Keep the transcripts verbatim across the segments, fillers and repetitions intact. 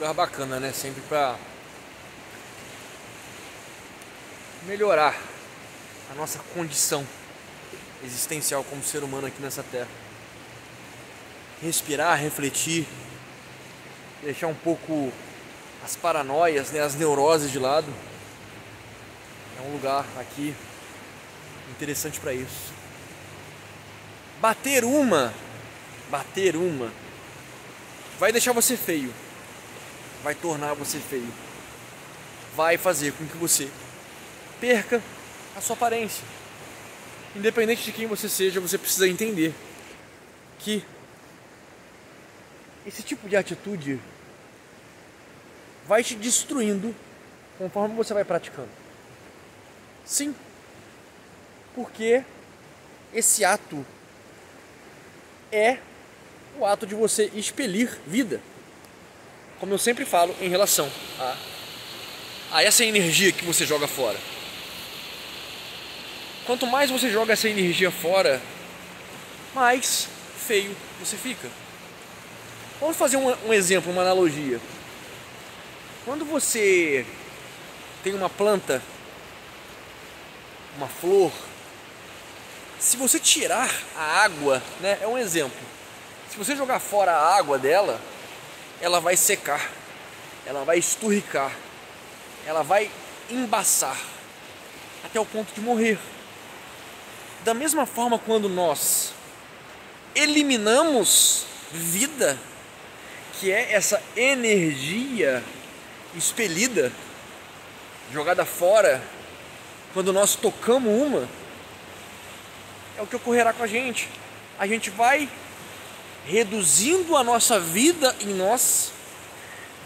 lugar bacana, né? Sempre para melhorar a nossa condição existencial como ser humano aqui nessa terra. Respirar, refletir, deixar um pouco as paranoias, né, as neuroses de lado. É um lugar aqui interessante para isso. Bater uma, bater uma, vai deixar você feio, vai tornar você feio, vai fazer com que você perca a sua aparência. Independente de quem você seja, você precisa entender que esse tipo de atitude vai te destruindo conforme você vai praticando. Sim, porque esse ato é o ato de você expelir vida. Como eu sempre falo em relação a, a essa energia que você joga fora. Quanto mais você joga essa energia fora, mais feio você fica. Vamos fazer um, um exemplo, uma analogia. Quando você tem uma planta, uma flor, se você tirar a água, né, é um exemplo. Se você jogar fora a água dela, ela vai secar, ela vai esturricar, ela vai embaçar até o ponto de morrer. Da mesma forma, quando nós eliminamos vida, que é essa energia expelida, jogada fora, quando nós tocamos uma, é o que ocorrerá com a gente. A gente vai reduzindo a nossa vida em nós,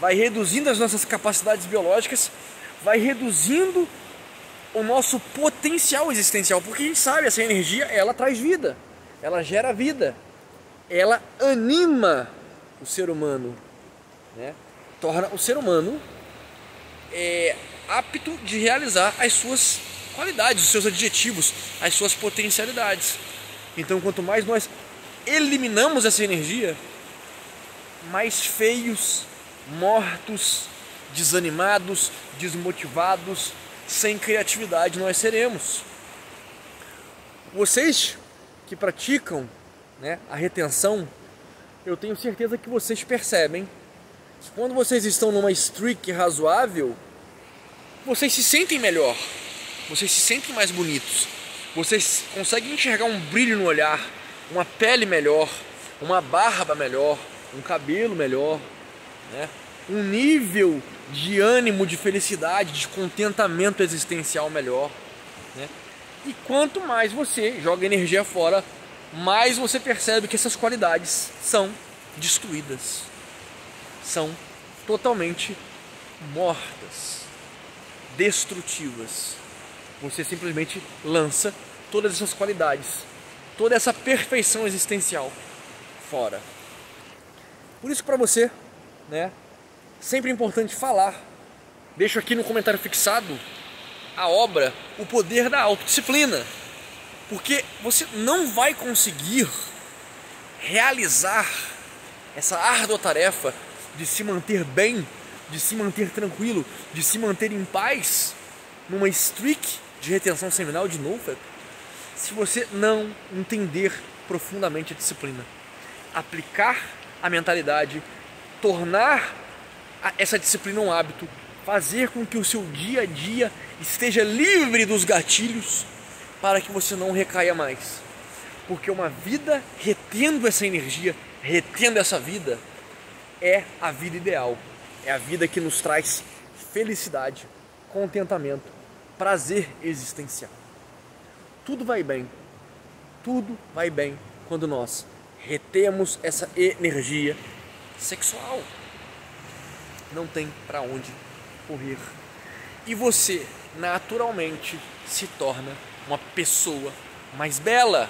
vai reduzindo as nossas capacidades biológicas, vai reduzindo o nosso potencial existencial, porque a gente sabe, essa energia, ela traz vida, ela gera vida, ela anima o ser humano, né? Torna o ser humano é, apto de realizar as suas qualidades, os seus adjetivos, as suas potencialidades. Então, quanto mais nós eliminamos essa energia, mais feios, mortos, desanimados, desmotivados, sem criatividade nós seremos. Vocês que praticam, né, a retenção, eu tenho certeza que vocês percebem que quando vocês estão numa streak razoável, vocês se sentem melhor, vocês se sentem mais bonitos, vocês conseguem enxergar um brilho no olhar, uma pele melhor, uma barba melhor, um cabelo melhor, né? Um nível de ânimo, de felicidade, de contentamento existencial melhor, né? E quanto mais você joga energia fora, mais você percebe que essas qualidades são destruídas, são totalmente mortas, destrutivas. Você simplesmente lança todas essas qualidades, toda essa perfeição existencial fora. Por isso, para você, né, sempre é importante falar. Deixo aqui no comentário fixado a obra O Poder da Autodisciplina, porque você não vai conseguir realizar essa árdua tarefa de se manter bem, de se manter tranquilo, de se manter em paz, numa streak de retenção seminal de novo, se você não entender profundamente a disciplina. Aplicar a mentalidade, tornar essa disciplina um hábito, fazer com que o seu dia a dia esteja livre dos gatilhos para que você não recaia mais. Porque uma vida retendo essa energia, retendo essa vida, é a vida ideal. É a vida que nos traz felicidade, contentamento, prazer existencial. Tudo vai bem, tudo vai bem quando nós retemos essa energia sexual. Não tem para onde correr. E você naturalmente se torna uma pessoa mais bela,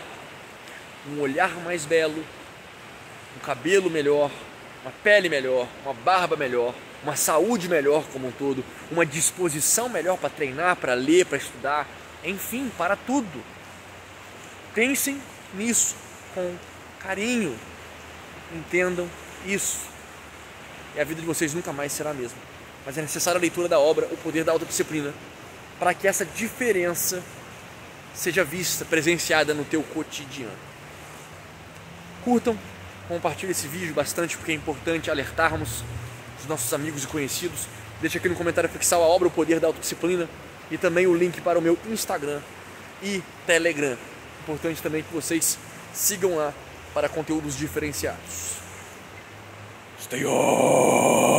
um olhar mais belo, um cabelo melhor, uma pele melhor, uma barba melhor, uma saúde melhor como um todo, uma disposição melhor para treinar, para ler, para estudar, enfim, para tudo. Pensem nisso com carinho, entendam isso. e a vida de vocês nunca mais será a mesma. Mas é necessária a leitura da obra, o poder da autodisciplina, para que essa diferença seja vista, presenciada no teu cotidiano. Curtam, compartilhem esse vídeo bastante, porque é importante alertarmos os nossos amigos e conhecidos. Deixe aqui no comentário fixado a obra, o poder da autodisciplina, e também o link para o meu Instagram e Telegram. Importante também que vocês sigam lá para conteúdos diferenciados. Stay on!